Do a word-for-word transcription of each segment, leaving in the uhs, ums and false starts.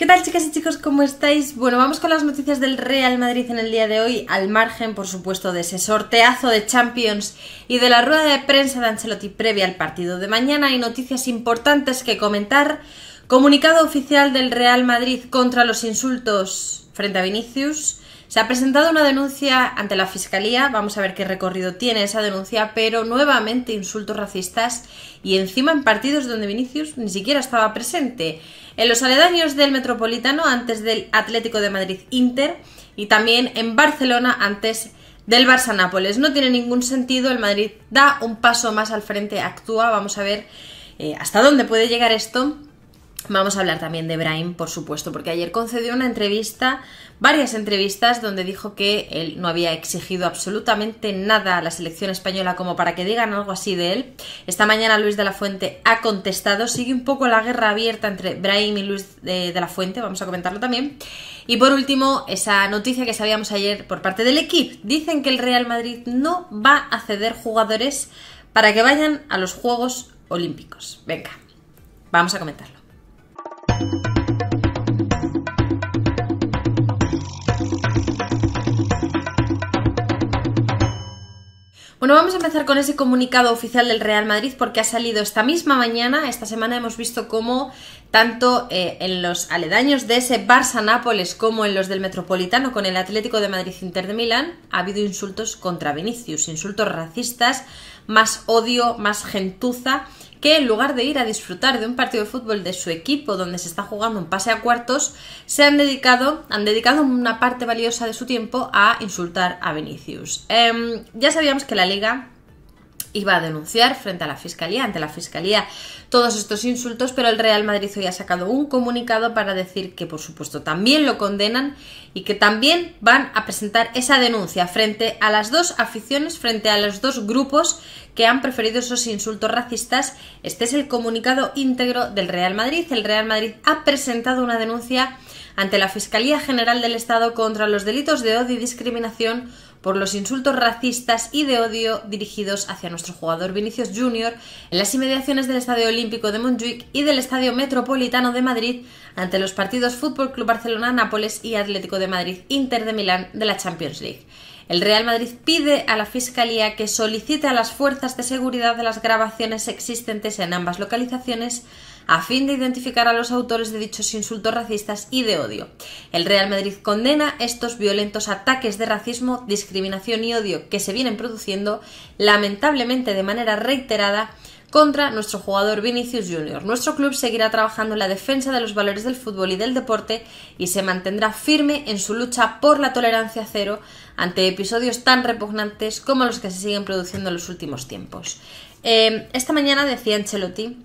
¿Qué tal, chicas y chicos? ¿Cómo estáis? Bueno, vamos con las noticias del Real Madrid en el día de hoy, al margen, por supuesto, de ese sorteazo de Champions y de la rueda de prensa de Ancelotti previa al partido de mañana. Hay noticias importantes que comentar. Comunicado oficial del Real Madrid contra los insultos frente a Vinicius. Se ha presentado una denuncia ante la Fiscalía, vamos a ver qué recorrido tiene esa denuncia, pero nuevamente insultos racistas y encima en partidos donde Vinicius ni siquiera estaba presente. En los aledaños del Metropolitano antes del Atlético de Madrid Inter y también en Barcelona antes del Barça Nápoles. No tiene ningún sentido, el Madrid da un paso más al frente, actúa, vamos a ver eh, hasta dónde puede llegar esto. Vamos a hablar también de Brahim, por supuesto, porque ayer concedió una entrevista, varias entrevistas, donde dijo que él no había exigido absolutamente nada a la selección española como para que digan algo así de él. Esta mañana Luis de la Fuente ha contestado, sigue un poco la guerra abierta entre Brahim y Luis de, de la Fuente, vamos a comentarlo también. Y por último, esa noticia que sabíamos ayer por parte del equipo, dicen que el Real Madrid no va a ceder jugadores para que vayan a los Juegos Olímpicos. Venga, vamos a comentarlo. Bueno, vamos a empezar con ese comunicado oficial del Real Madrid porque ha salido esta misma mañana. Esta semana hemos visto cómo tanto eh, en los aledaños de ese Barça-Nápoles como en los del Metropolitano con el Atlético de Madrid-Inter de Milán ha habido insultos contra Vinicius, insultos racistas, más odio, más gentuza, que en lugar de ir a disfrutar de un partido de fútbol de su equipo donde se está jugando un pase a cuartos, se han dedicado, han dedicado una parte valiosa de su tiempo a insultar a Vinicius. Eh, ya sabíamos que la Liga iba a denunciar frente a la Fiscalía, ante la Fiscalía, todos estos insultos, pero el Real Madrid hoy ha sacado un comunicado para decir que, por supuesto, también lo condenan y que también van a presentar esa denuncia frente a las dos aficiones, frente a los dos grupos que han preferido esos insultos racistas. Este es el comunicado íntegro del Real Madrid. El Real Madrid ha presentado una denuncia ante la Fiscalía General del Estado contra los delitos de odio y discriminación por los insultos racistas y de odio dirigidos hacia nuestro jugador Vinicius junior en las inmediaciones del Estadio Olímpico de Montjuic y del Estadio Metropolitano de Madrid ante los partidos Fútbol Club Barcelona, Nápoles y Atlético de Madrid, Inter de Milán de la Champions League. El Real Madrid pide a la Fiscalía que solicite a las fuerzas de seguridad de las grabaciones existentes en ambas localizaciones a fin de identificar a los autores de dichos insultos racistas y de odio. El Real Madrid condena estos violentos ataques de racismo, discriminación y odio que se vienen produciendo lamentablemente de manera reiterada contra nuestro jugador Vinicius junior Nuestro club seguirá trabajando en la defensa de los valores del fútbol y del deporte y se mantendrá firme en su lucha por la tolerancia cero ante episodios tan repugnantes como los que se siguen produciendo en los últimos tiempos. Eh, esta mañana decía Ancelotti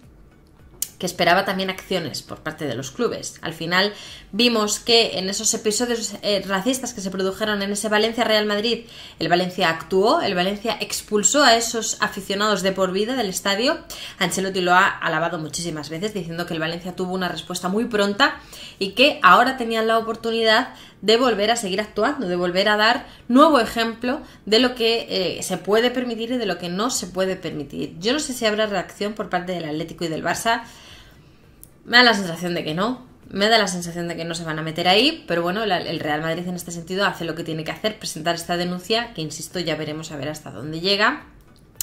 que esperaba también acciones por parte de los clubes. Al final vimos que en esos episodios eh, racistas que se produjeron en ese Valencia-Real Madrid, el Valencia actuó, el Valencia expulsó a esos aficionados de por vida del estadio. Ancelotti lo ha alabado muchísimas veces diciendo que el Valencia tuvo una respuesta muy pronta y que ahora tenían la oportunidad de volver a seguir actuando, de volver a dar nuevo ejemplo de lo que eh, se puede permitir y de lo que no se puede permitir. Yo no sé si habrá reacción por parte del Atlético y del Barça. Me da la sensación de que no, me da la sensación de que no se van a meter ahí, pero bueno, el Real Madrid en este sentido hace lo que tiene que hacer, presentar esta denuncia, que insisto, ya veremos a ver hasta dónde llega,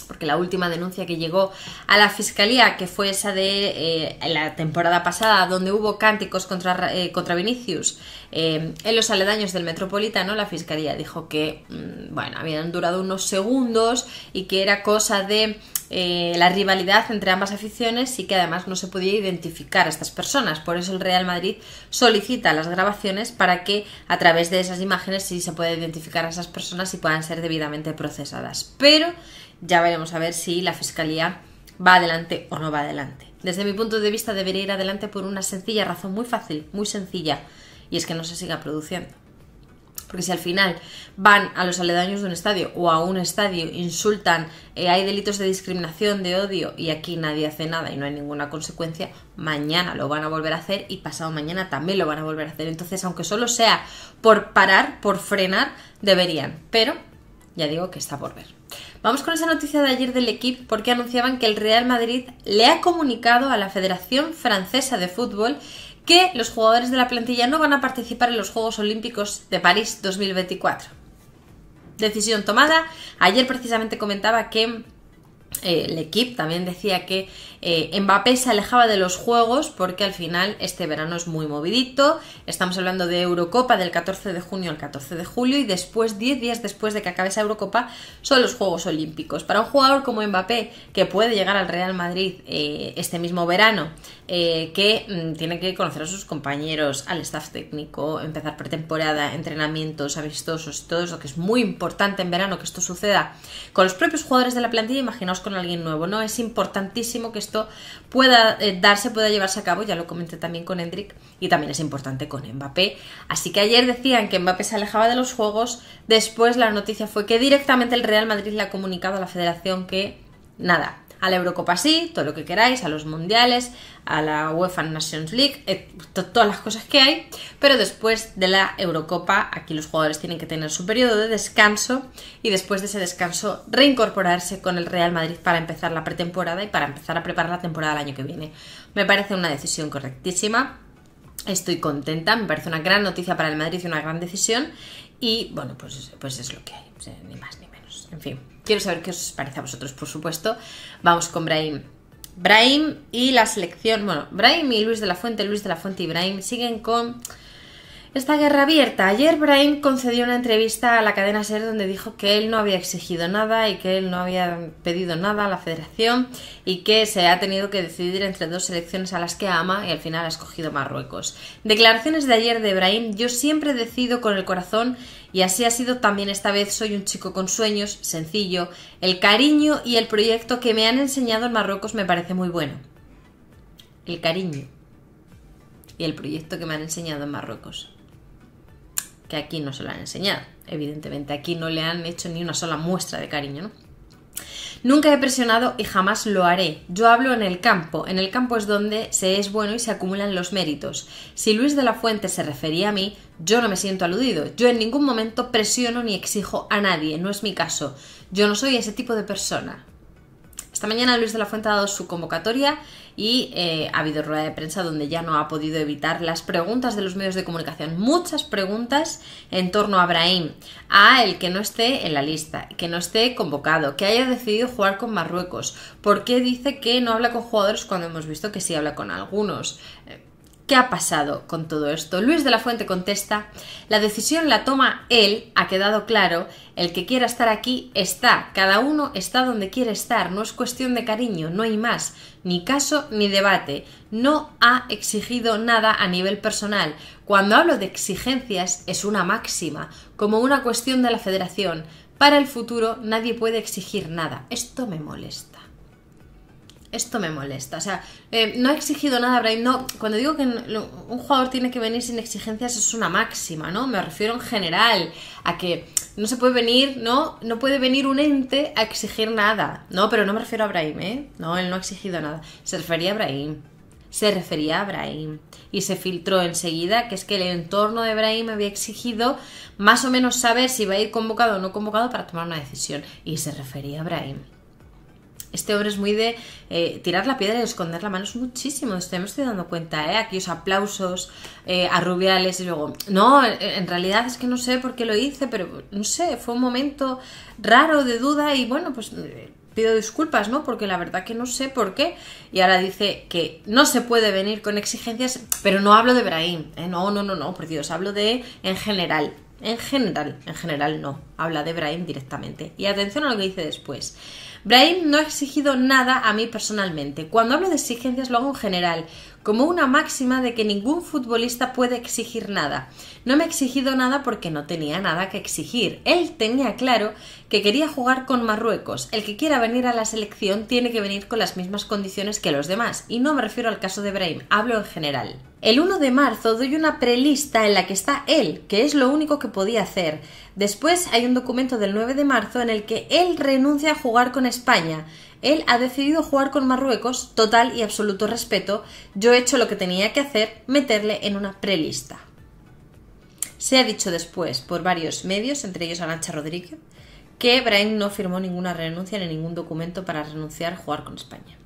porque la última denuncia que llegó a la Fiscalía, que fue esa de eh, la temporada pasada, donde hubo cánticos contra, eh, contra Vinicius eh, en los aledaños del Metropolitano, la Fiscalía dijo que, mmm, bueno, habían durado unos segundos y que era cosa de Eh, la rivalidad entre ambas aficiones y que además no se podía identificar a estas personas. Por eso el Real Madrid solicita las grabaciones para que a través de esas imágenes sí se pueda identificar a esas personas y puedan ser debidamente procesadas. Pero ya veremos a ver si la Fiscalía va adelante o no va adelante. Desde mi punto de vista debería ir adelante por una sencilla razón, muy fácil, muy sencilla, y es que no se siga produciendo. Porque si al final van a los aledaños de un estadio o a un estadio, insultan, eh, hay delitos de discriminación, de odio y aquí nadie hace nada y no hay ninguna consecuencia, mañana lo van a volver a hacer y pasado mañana también lo van a volver a hacer. Entonces, aunque solo sea por parar, por frenar, deberían. Pero ya digo que está por ver. Vamos con esa noticia de ayer del equipo porque anunciaban que el Real Madrid le ha comunicado a la Federación Francesa de Fútbol que los jugadores de la plantilla no van a participar en los Juegos Olímpicos de París dos mil veinticuatro. Decisión tomada. Ayer precisamente comentaba que eh, el equipo también decía que eh, Mbappé se alejaba de los Juegos porque al final este verano es muy movidito. Estamos hablando de Eurocopa del catorce de junio al catorce de julio y después, diez días después de que acabe esa Eurocopa, son los Juegos Olímpicos. Para un jugador como Mbappé, que puede llegar al Real Madrid eh, este mismo verano, eh, que mmm, tiene que conocer a sus compañeros, al staff técnico, empezar pretemporada, entrenamientos amistosos, todo eso que es muy importante en verano, que esto suceda con los propios jugadores de la plantilla, imaginaos con alguien nuevo, ¿no? Es importantísimo que esto pueda eh, darse, pueda llevarse a cabo, ya lo comenté también con Hendrik y también es importante con Mbappé. Así que ayer decían que Mbappé se alejaba de los Juegos, después la noticia fue que directamente el Real Madrid le ha comunicado a la federación que nada, a la Eurocopa sí, todo lo que queráis, a los mundiales, a la UEFA Nations League, eh, todas las cosas que hay, pero después de la Eurocopa aquí los jugadores tienen que tener su periodo de descanso y después de ese descanso reincorporarse con el Real Madrid para empezar la pretemporada y para empezar a preparar la temporada del año que viene. Me parece una decisión correctísima, estoy contenta, me parece una gran noticia para el Madrid y una gran decisión y bueno, pues, pues es lo que hay, o sea, ni más ni menos, en fin. Quiero saber qué os parece a vosotros, por supuesto. Vamos con Brahim. Brahim y la selección... Bueno, Brahim y Luis de la Fuente, Luis de la Fuente y Brahim siguen con esta guerra abierta. Ayer Brahim concedió una entrevista a la cadena SER donde dijo que él no había exigido nada y que él no había pedido nada a la federación y que se ha tenido que decidir entre dos selecciones a las que ama y al final ha escogido Marruecos. Declaraciones de ayer de Brahim: yo siempre decido con el corazón y así ha sido también esta vez, soy un chico con sueños, sencillo, el cariño y el proyecto que me han enseñado en Marruecos me parece muy bueno. El cariño y el proyecto que me han enseñado en Marruecos. Que aquí no se lo han enseñado, evidentemente, aquí no le han hecho ni una sola muestra de cariño, ¿no? Nunca he presionado y jamás lo haré, yo hablo en el campo, en el campo es donde se es bueno y se acumulan los méritos. Si Luis de la Fuente se refería a mí, yo no me siento aludido, yo en ningún momento presiono ni exijo a nadie, no es mi caso, yo no soy ese tipo de persona. Esta mañana Luis de la Fuente ha dado su convocatoria y eh, ha habido rueda de prensa donde ya no ha podido evitar las preguntas de los medios de comunicación. Muchas preguntas en torno a Brahim, a el que no esté en la lista, que no esté convocado, que haya decidido jugar con Marruecos, por qué dice que no habla con jugadores cuando hemos visto que sí habla con algunos. ¿Qué ha pasado con todo esto? Luis de la Fuente contesta: la decisión la toma él, ha quedado claro, el que quiera estar aquí está, cada uno está donde quiere estar, no es cuestión de cariño, no hay más, ni caso ni debate, no ha exigido nada a nivel personal, cuando hablo de exigencias es una máxima, como una cuestión de la federación, para el futuro nadie puede exigir nada, esto me molesta. Esto me molesta, o sea, eh, no he exigido nada a Brahim, no, cuando digo que un jugador tiene que venir sin exigencias es una máxima, ¿no? Me refiero en general a que no se puede venir, ¿no? No puede venir un ente a exigir nada, no, pero no me refiero a Brahim, ¿eh? No, él no ha exigido nada, se refería a Brahim, se refería a Brahim y se filtró enseguida que es que el entorno de Brahim había exigido más o menos saber si va a ir convocado o no convocado para tomar una decisión y se refería a Brahim. Este hombre es muy de eh, tirar la piedra y esconder la mano, es muchísimo, esto me estoy dando cuenta, ¿eh? Aquellos aplausos eh, a Rubiales y luego, no, en realidad es que no sé por qué lo hice, pero no sé, fue un momento raro de duda y bueno, pues pido disculpas, ¿no? Porque la verdad que no sé por qué. Y ahora dice que no se puede venir con exigencias, pero no hablo de Brahim, ¿eh? No, no, no, no, por Dios, hablo de en general. En general, en general no, habla de Brahim directamente. Y atención a lo que dice después. Brahim no ha exigido nada a mí personalmente. Cuando hablo de exigencias lo hago en general, como una máxima de que ningún futbolista puede exigir nada. No me ha exigido nada porque no tenía nada que exigir. Él tenía claro que quería jugar con Marruecos. El que quiera venir a la selección tiene que venir con las mismas condiciones que los demás. Y no me refiero al caso de Brahim, hablo en general. El uno de marzo doy una prelista en la que está él, que es lo único que podía hacer. Después hay un documento del nueve de marzo en el que él renuncia a jugar con España. Él ha decidido jugar con Marruecos, total y absoluto respeto. Yo he hecho lo que tenía que hacer, meterle en una prelista. Se ha dicho después por varios medios, entre ellos Arancha Rodríguez, que Brahim no firmó ninguna renuncia ni ningún documento para renunciar a jugar con España.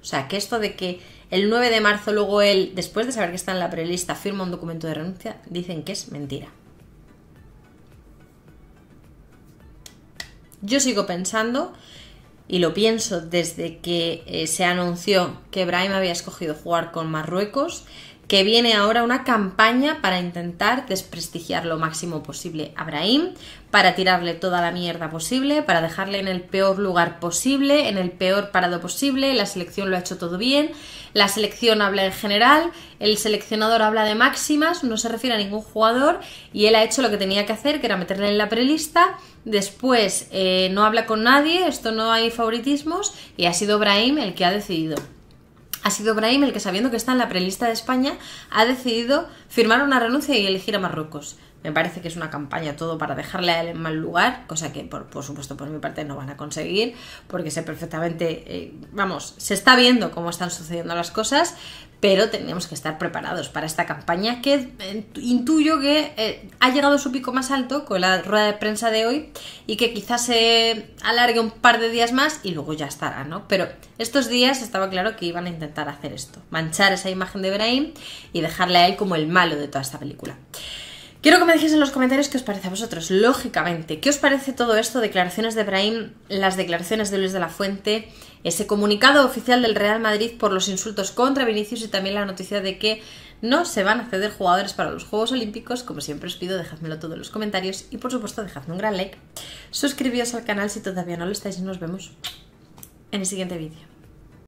O sea, que esto de que El nueve de marzo luego él, después de saber que está en la prelista, firma un documento de renuncia. Dicen que es mentira. Yo sigo pensando, y lo pienso desde que eh, se anunció que Brahim había escogido jugar con Marruecos, que viene ahora una campaña para intentar desprestigiar lo máximo posible a Brahim, para tirarle toda la mierda posible, para dejarle en el peor lugar posible, en el peor parado posible. La selección lo ha hecho todo bien, la selección habla en general, el seleccionador habla de máximas, no se refiere a ningún jugador, y él ha hecho lo que tenía que hacer, que era meterle en la prelista. Después eh, no habla con nadie, esto no hay favoritismos, y ha sido Brahim el que ha decidido. Ha sido Brahim el que, sabiendo que está en la prelista de España, ha decidido firmar una renuncia y elegir a Marruecos. Me parece que es una campaña todo para dejarle a él en mal lugar, cosa que por, por supuesto por mi parte no van a conseguir, porque sé perfectamente, eh, vamos, se está viendo cómo están sucediendo las cosas, pero tenemos que estar preparados para esta campaña que eh, intuyo que eh, ha llegado a su pico más alto con la rueda de prensa de hoy y que quizás se alargue un par de días más y luego ya estará, ¿no? Pero estos días estaba claro que iban a intentar hacer esto, manchar esa imagen de Brahim y dejarle a él como el malo de toda esta película. Quiero que me dejéis en los comentarios qué os parece a vosotros, lógicamente. ¿Qué os parece todo esto? Declaraciones de Brahim, las declaraciones de Luis de la Fuente, ese comunicado oficial del Real Madrid por los insultos contra Vinicius y también la noticia de que no se van a ceder jugadores para los Juegos Olímpicos. Como siempre os pido, dejadmelo todo en los comentarios y por supuesto dejadme un gran like. Suscribíos al canal si todavía no lo estáis y nos vemos en el siguiente vídeo.